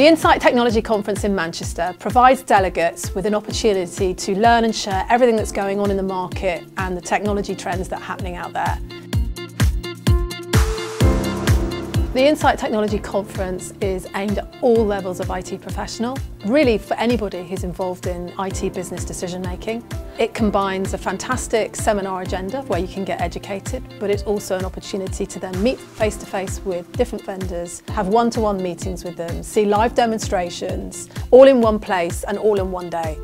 The Insight Technology Conference in Manchester provides delegates with an opportunity to learn and share everything that's going on in the market and the technology trends that are happening out there. The Insight Technology Conference is aimed at all levels of IT professional, really for anybody who's involved in IT business decision making. It combines a fantastic seminar agenda where you can get educated, but it's also an opportunity to then meet face to face with different vendors, have one-to-one meetings with them, see live demonstrations, all in one place and all in one day.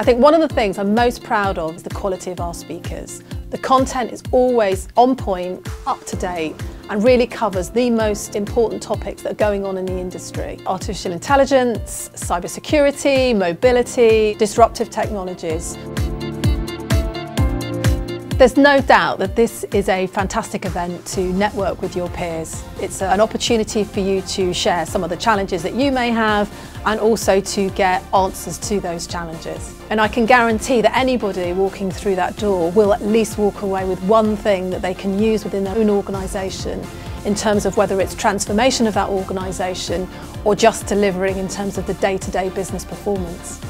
I think one of the things I'm most proud of is the quality of our speakers. The content is always on point, up to date, and really covers the most important topics that are going on in the industry. Artificial intelligence, cybersecurity, mobility, disruptive technologies. There's no doubt that this is a fantastic event to network with your peers. It's an opportunity for you to share some of the challenges that you may have and also to get answers to those challenges. And I can guarantee that anybody walking through that door will at least walk away with one thing that they can use within their own organisation in terms of whether it's transformation of that organisation or just delivering in terms of the day-to-day business performance.